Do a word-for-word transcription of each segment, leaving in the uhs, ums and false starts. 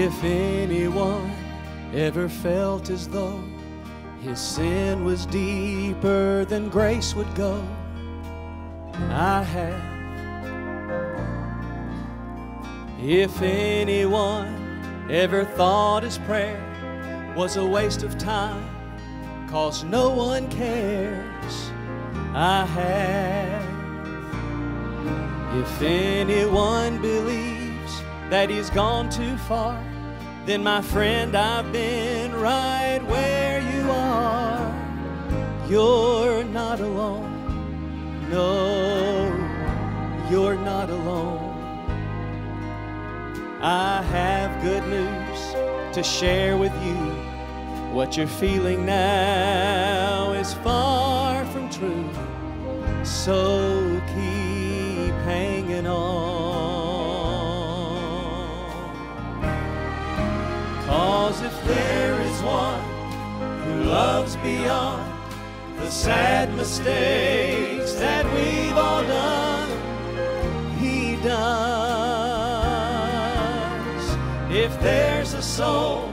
If anyone ever felt as though his sin was deeper than grace would go, I have. If anyone ever thought his prayer was a waste of time, 'cause no one cares, I have. If anyone believes that he's gone too far, then my friend, I've been right where you are. You're not alone. No, you're not alone. I have good news to share with you. What you're feeling now is far from true, so keep hanging on. 'Cause if there is one who loves beyond the sad mistakes that we've all done, He does. If there's a soul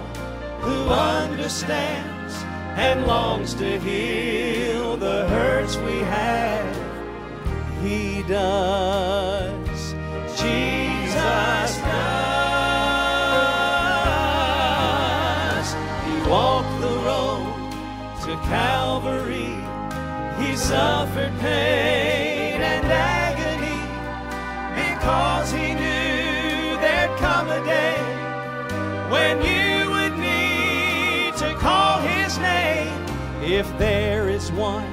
who understands and longs to heal the hurts we have, He does. Jesus does. He walked the road to Calvary. He suffered pain and agony because He knew there'd come a day when you would need to call His name. If there is one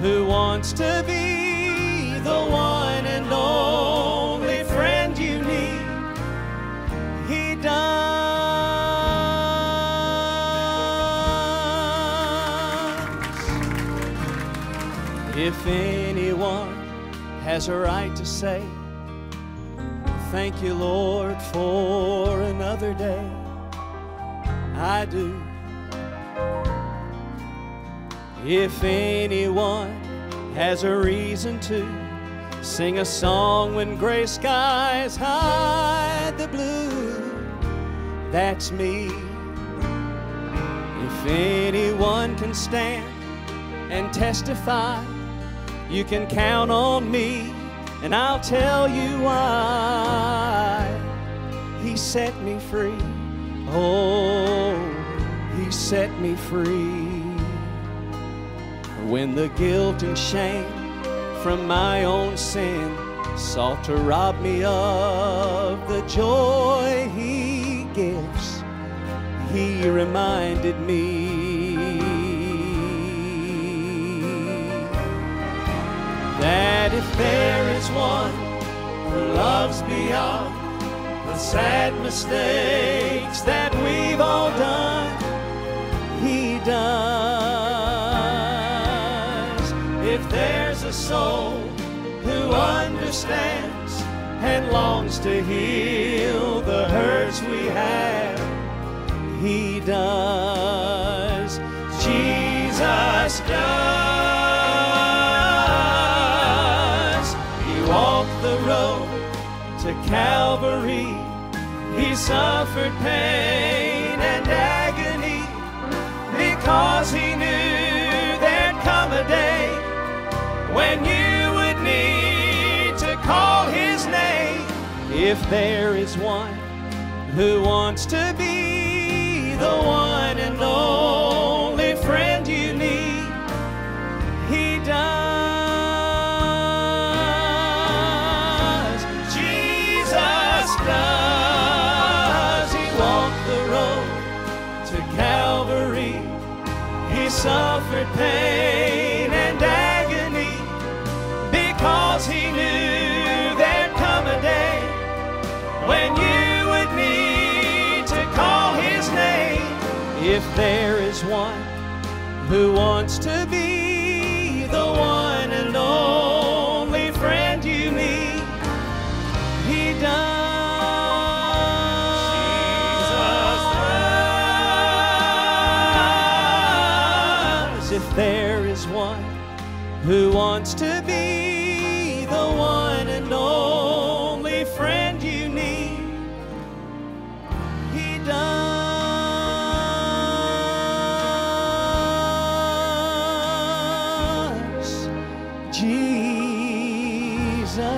who wants to be the one and only friend you need, He does. If anyone has a right to say, "Thank you, Lord, for another day," I do. If anyone has a reason to sing a song when gray skies hide the blue, that's me. If anyone can stand and testify, you can count on me, and I'll tell you why. He set me free. Oh, He set me free. When the guilt and shame from my own sin sought to rob me of the joy He gives, He reminded me that if there is one who loves beyond the sad mistakes that we've all done, He does. If there's a soul who understands and longs to heal the hurts we have, He does. Jesus does. He walked the road to Calvary. He suffered pain and agony because He knew there'd come a day when you would need to call His name. If there is one who wants to be the one and only friend you need, He does. Jesus does. He walked the road to Calvary. He suffered pain and agony because He knew there'd come a day when you would need to call His name. If there is one who wants to be the one and only friend you need, He does. Jesus does. If there is one who wants to be the one and only friend you need, He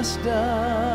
has done.